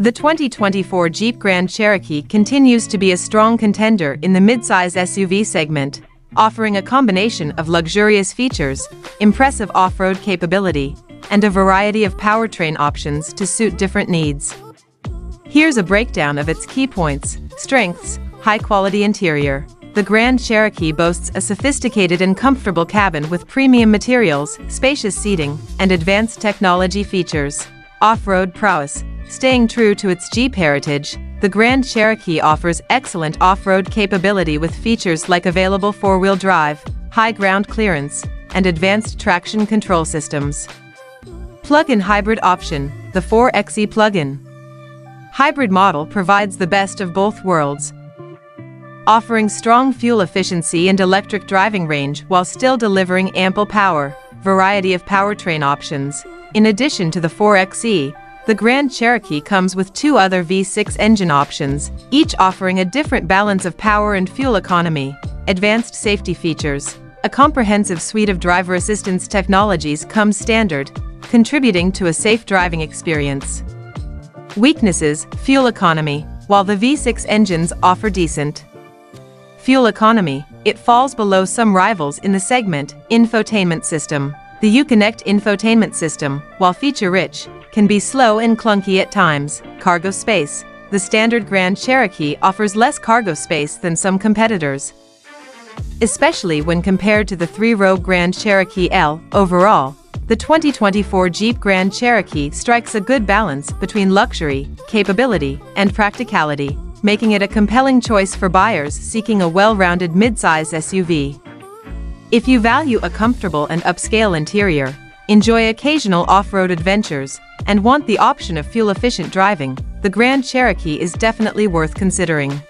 The 2024 Jeep Grand Cherokee continues to be a strong contender in the midsize SUV segment, offering a combination of luxurious features, impressive off-road capability, and a variety of powertrain options to suit different needs. Here's a breakdown of its key points. Strengths: high-quality interior. The Grand Cherokee boasts a sophisticated and comfortable cabin with premium materials, spacious seating, and advanced technology features. Off-road prowess. Staying true to its Jeep heritage, the Grand Cherokee offers excellent off-road capability with features like available four-wheel drive, high ground clearance, and advanced traction control systems. Plug-in hybrid option. The 4XE plug-in hybrid model provides the best of both worlds, offering strong fuel efficiency and electric driving range while still delivering ample power. Variety of powertrain options. In addition to the 4XE, the Grand Cherokee comes with two other V6 engine options, each offering a different balance of power and fuel economy. Advanced safety features. A comprehensive suite of driver assistance technologies comes standard, contributing to a safe driving experience. Weaknesses: fuel economy. While the V6 engines offer decent fuel economy, it falls below some rivals in the segment. Infotainment system. The UConnect infotainment system, while feature-rich, can be slow and clunky at times. Cargo space. The standard Grand Cherokee offers less cargo space than some competitors, especially when compared to the three-row Grand Cherokee L. Overall, the 2024 Jeep Grand Cherokee strikes a good balance between luxury, capability, and practicality, making it a compelling choice for buyers seeking a well-rounded midsize SUV. If you value a comfortable and upscale interior, enjoy occasional off-road adventures, and want the option of fuel-efficient driving, the Grand Cherokee is definitely worth considering.